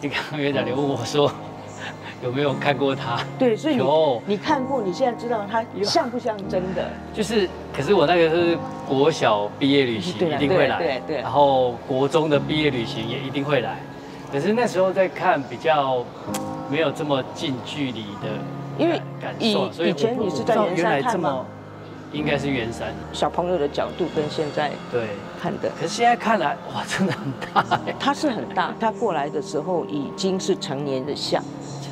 你刚院长留我说有没有看过他？对，所以你看过，你现在知道他像不像真的？就是，可是我那个是国小毕业旅行一定会来，对，然后国中的毕业旅行也一定会来，可是那时候在看比较没有这么近距离的。 因为以前你是在圆山看吗？应该是圆山。小朋友的角度跟现在对看的，可是现在看来哇，真的很大。他是很大，他过来的时候已经是成年的像，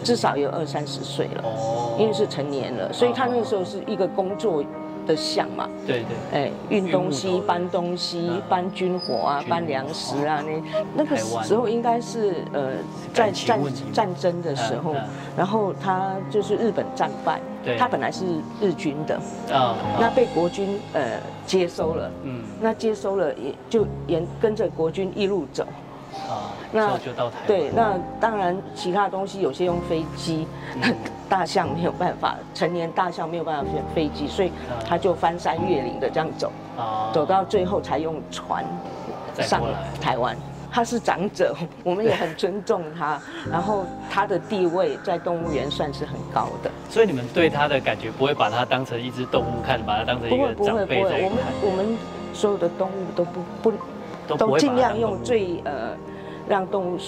至少有20、30岁了。哦。因为是成年了，所以他那个时候是一个工作的像嘛。对对。哎，运东西、搬东西、搬军火啊、搬粮食啊，那个时候应该是在战争的时候。 然后他就是日本战败，他本来是日军的，那被国军接收了，那接收了也就跟着国军一路走，那就到台湾。对，那当然其他东西有些用飞机，大象没有办法，成年大象没有办法飞机，所以他就翻山越岭的这样走，走到最后才用船上台湾。 他是长者，我们也很尊重他，然后他的地位在动物园算是很高的。所以你们对他的感觉不会把他当成一只动物看，把他当成一个长辈在看。我们所有的动物都尽量用最让动物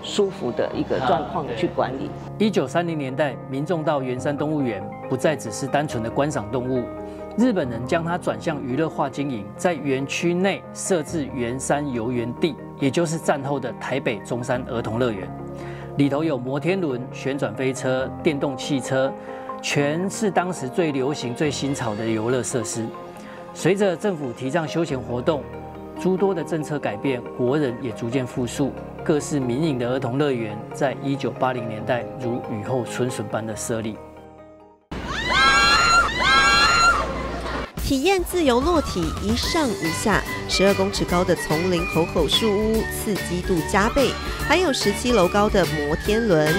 舒服的一个状况去管理。1930年代，民众到圆山动物园不再只是单纯的观赏动物。 日本人将它转向娱乐化经营，在园区内设置圆山游园地，也就是战后的台北中山儿童乐园，里头有摩天轮、旋转飞车、电动汽车，全是当时最流行、最新潮的游乐设施。随着政府提倡休闲活动，诸多的政策改变，国人也逐渐富庶，各式民营的儿童乐园在1980年代如雨后春笋般的设立。 体验自由落体，一上一下，12公尺高的丛林猴吼树屋，刺激度加倍，还有17楼高的摩天轮。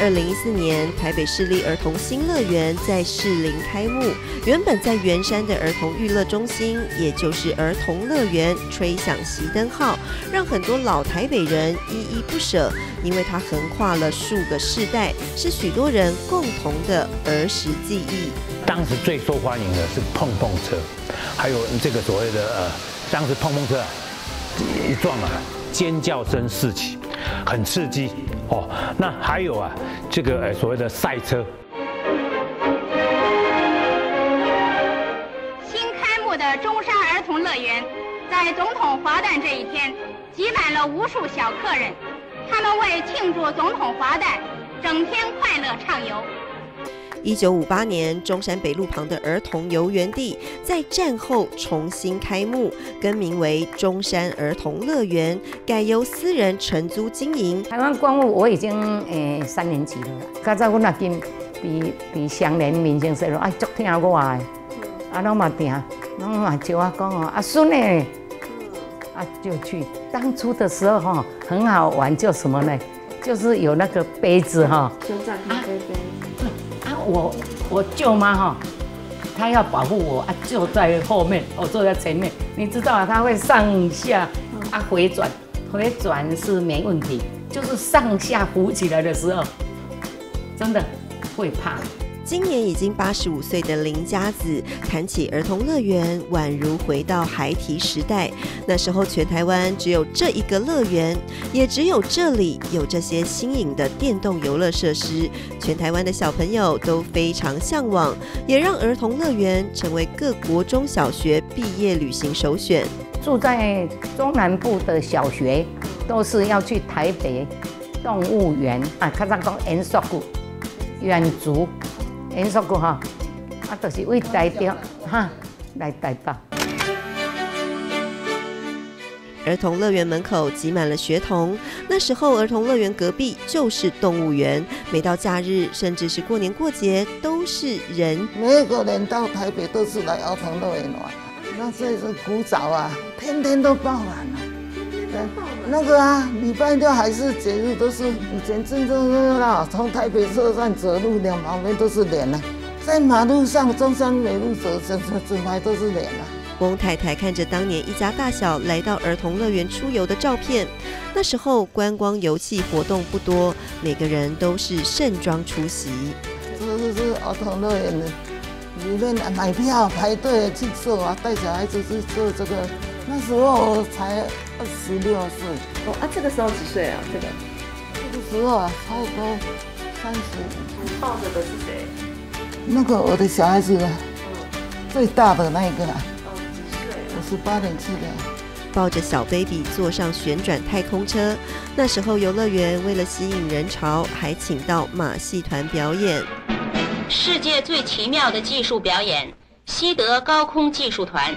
2014年，台北市立儿童新乐园在士林开幕，原本在圆山的儿童娱乐中心，也就是儿童乐园，吹响熄灯号，让很多老台北人依依不舍。 因为它横跨了数个世代，是许多人共同的儿时记忆。当时最受欢迎的是碰碰车，还有这个所谓的当时碰碰车一撞啊，尖叫声四起，很刺激哦。那还有啊，这个所谓的赛车。新开幕的中山儿童乐园，在总统华诞这一天，挤满了无数小客人。 他们为庆祝总统华诞，整天快乐畅游。1958年，中山北路旁的儿童游园地在战后重新开幕，更名为中山儿童乐园，改由私人承租经营。台湾光复我已经3年级了，加在我那边比乡邻民警说，哎，足听我的，啊，拢嘛听，拢嘛叫我讲哦，啊，孙嘞。 啊，就去当初的时候哈，很好玩，就什么呢？就是有那个杯子哈，旋转咖啡杯。啊，我舅妈哈，她要保护我啊，就在后面，我坐在前面。你知道啊，她会上下啊回转是没问题，就是上下浮起来的时候，真的会怕。 今年已经85岁的林家子谈起儿童乐园，宛如回到孩提时代。那时候全台湾只有这一个乐园，也只有这里有这些新颖的电动游乐设施，全台湾的小朋友都非常向往，也让儿童乐园成为各国中小学毕业旅行首选。住在中南部的小学都是要去台北动物园啊，看上讲远足。 因说过哈，啊，就是为代表哈来代表。儿童乐园门口挤满了学童。那时候，儿童乐园隔壁就是动物园。每到假日，甚至是过年过节，都是人。每个人到台北都是来儿童乐园玩。那所以说，古早啊，天天都爆满了。那个啊，礼拜六还是节日都是以前真正热闹，从台北车站走路两旁边都是人啊，在马路上中山北路走，整排都是人啊。翁太太看着当年一家大小来到儿童乐园出游的照片，那时候观光游憩活动不多，每个人都是盛装出席。这儿童乐园的，里面买票排队去做啊，带小孩子去做这个。那时候我才26岁。哦啊，这个时候几岁啊？这个？这个时候啊，差不多35。你抱着的是谁？那个我的小孩子啊。 最大的那一个，58.7的，抱着小 baby 坐上旋转太空车。那时候游乐园为了吸引人潮，还请到马戏团表演。世界最奇妙的技术表演——西德高空技术团，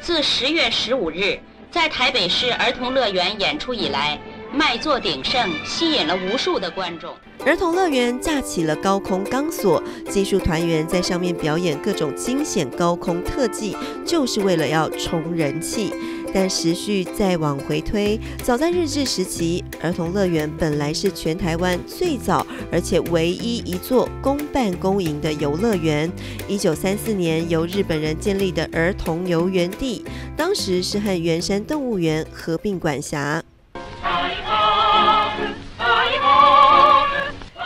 自10月15日在台北市儿童乐园演出以来，卖座鼎盛，吸引了无数的观众。 儿童乐园架起了高空钢索，技术团员在上面表演各种惊险高空特技，就是为了要冲人气。但时序再往回推，早在日治时期，儿童乐园本来是全台湾最早而且唯一一座公办公营的游乐园。1934年由日本人建立的儿童游园地，当时是和圆山动物园合并管辖。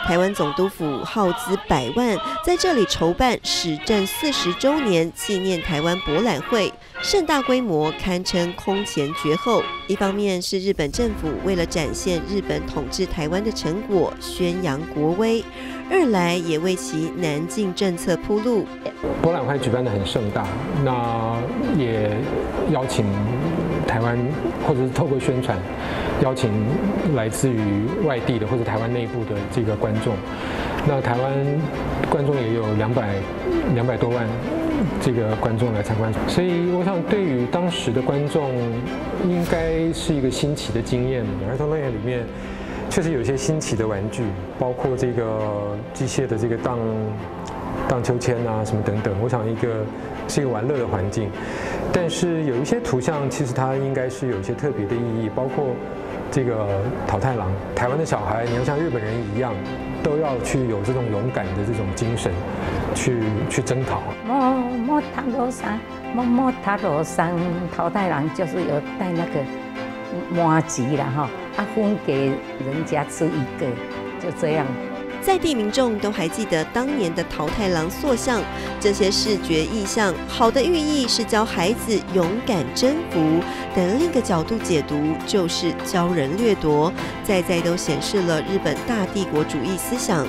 台湾总督府耗资100万，在这里筹办始政40周年纪念台湾博览会，盛大规模，堪称空前绝后。一方面是日本政府为了展现日本统治台湾的成果，宣扬国威；二来也为其南进政策铺路。博览会举办得很盛大，那也邀请台湾，或者是透过宣传。 邀请来自于外地的或者台湾内部的这个观众，那台湾观众也有200多万这个观众来参观，所以我想对于当时的观众应该是一个新奇的经验。儿童乐园里面确实有一些新奇的玩具，包括这个机械的这个荡秋千啊什么等等，我想是一个玩乐的环境，但是有一些图像其实它应该是有一些特别的意义，包括。 这个桃太郎，台湾的小孩，你要像日本人一样，都要去有这种勇敢的这种精神，去征讨。桃太郎，桃太郎就是有带那个麻糬啦哈，啊分给人家吃一个，就这样。 在地民众都还记得当年的桃太郎塑像，这些视觉意象，好的寓意是教孩子勇敢征服，但另一个角度解读就是教人掠夺，再都显示了日本大帝国主义思想。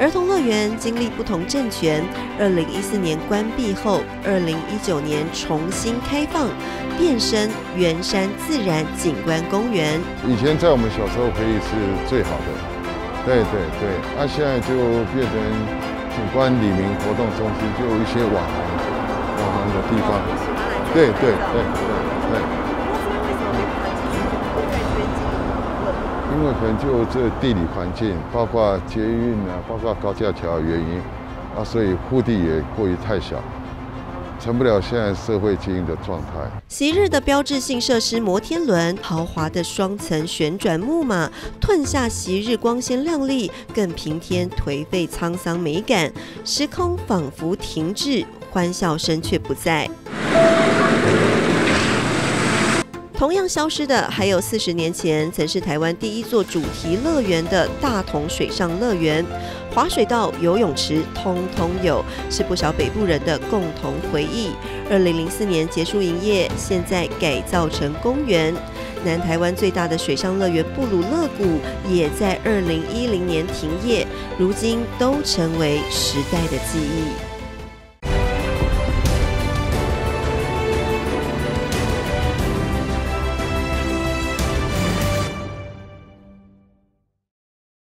儿童乐园经历不同政权，2014年关闭后，2019年重新开放，变身圆山自然景观公园。以前在我们小时候回忆是最好的。 对，那、现在就变成景观里民活动中心，就有一些网红的地方。对。因为可能就这地理环境，包括捷运啊，包括高架桥原因，啊，所以腹地也过于太小。 成不了现在社会经营的状态。昔日的标志性设施摩天轮、豪华的双层旋转木马，褪下昔日光鲜亮丽，更平添颓废沧桑美感。时空仿佛停滞，欢笑声却不在。同样消失的，还有40年前曾是台湾第一座主题乐园的大同水上乐园。 滑水道、游泳池，通通有，是不少北部人的共同回忆。2004年结束营业，现在改造成公园。南台湾最大的水上乐园布鲁乐谷也在2010年停业，如今都成为时代的记忆。